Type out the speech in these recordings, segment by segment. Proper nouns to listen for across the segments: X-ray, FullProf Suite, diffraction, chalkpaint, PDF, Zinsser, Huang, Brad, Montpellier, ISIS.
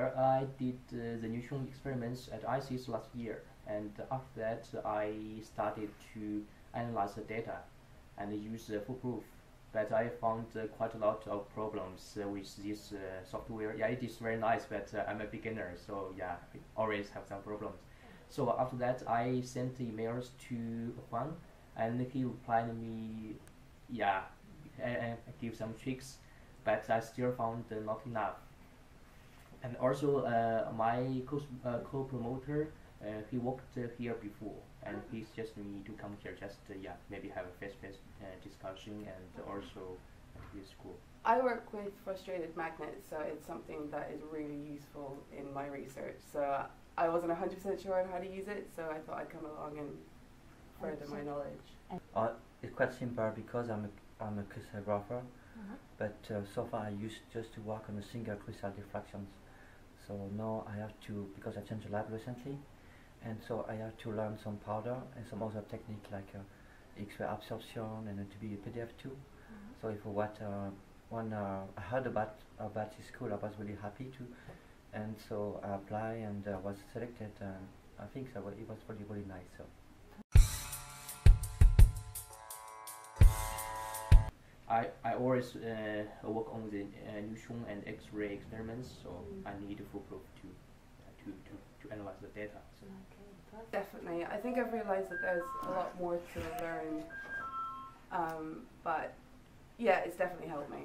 where I did the Huang experiments at ISIS last year, and after that I started to analyze the data and use FullProf, but I found quite a lot of problems with this software. Yeah, it is very nice, but I'm a beginner, so yeah, I always have some problems. So after that, I sent emails to Huang, and he replied me, yeah, give some tricks, but I still found not enough. And also, my co-promoter, he worked here before, and he suggested me to come here, just yeah, maybe have a face-to-face discussion, and also at this school. I work with frustrated magnets, so it's something that is really useful in my research. So I wasn't 100% sure on how to use it, so I thought I'd come along and further my knowledge. It's quite simple because I'm a crystallographer, but so far I used just to work on a single crystal diffractions. So now I have to, because I changed the lab recently, and so I have to learn some powder and some other technique like X-ray absorption and to be a PDF too. So if what when I heard about this school, I was really happy too, and so I applied and was selected. I think so it was really, really nice. So. I always work on the Huang and X-ray experiments, so I need FullProf to analyze the data. So. Okay, definitely. I think I've realized that there's a lot more to learn, but yeah, it's definitely helped me.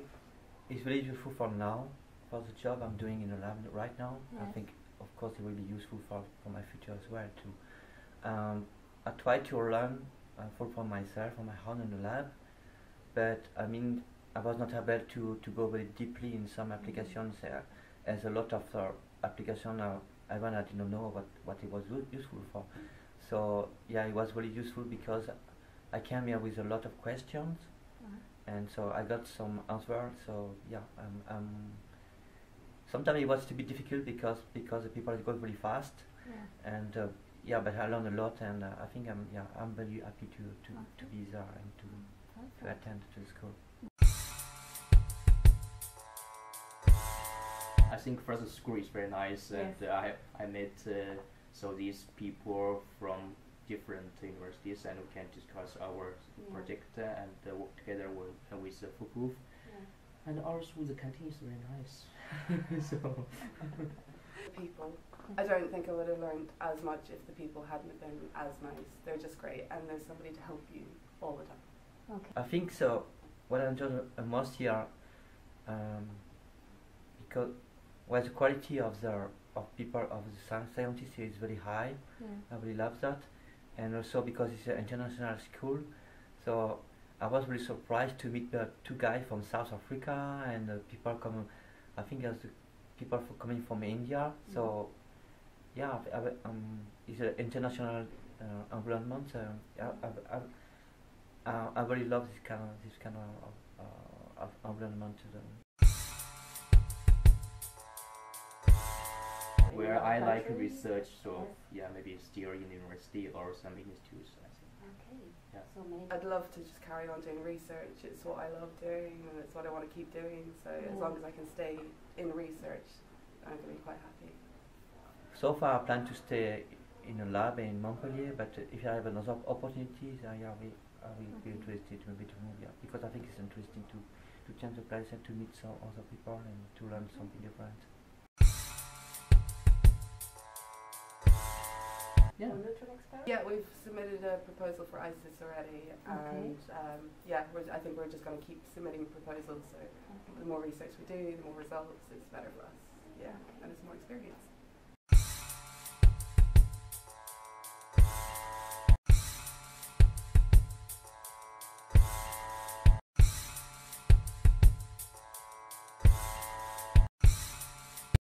It's really useful for now, for the job I'm doing in the lab right now. Yeah. I think, of course, it will be useful for my future as well too. I try to learn FullProf myself on my own in the lab. But I mean, I was not able to go very deeply in some applications. As a lot of applications, even I didn't know what it was useful for. So yeah, it was really useful because I came here with a lot of questions, and so I got some answers. So yeah, sometimes it was a bit difficult because the people go really fast, and yeah, but I learned a lot, and I think I'm very happy to be there and to attend to the school. I think first the school is very nice, and I met so these people from different universities, and we can discuss our project and work together with the FullProf. And also the canteen is very nice. So people, I don't think I would have learned as much if the people hadn't been as nice. They're just great, and there's somebody to help you all the time. Okay. I think so. What I enjoyed most here, because the quality of people of the scientists here is very high. I really love that, and also because it's an international school, so I was really surprised to meet two guys from South Africa and people come. I think there's people coming from India. So yeah, it's an international environment. I really love this kind of environment. Where I like research, so yeah, maybe still in university or some institutes, I think. Okay. Yeah. So maybe I'd love to just carry on doing research. It's what I love doing, and it's what I want to keep doing. So as long as I can stay in research, I'm gonna be quite happy. So far, I plan to stay in a lab in Montpellier, but if I have another opportunity, I will be interested maybe to move here, because I think it's interesting to change the place and to meet some other people and to learn something different. Yeah. We've submitted a proposal for ISIS already, and yeah, I think we're just going to keep submitting proposals. So the more research we do, the more results, it's better for us. Yeah, and it's more experience.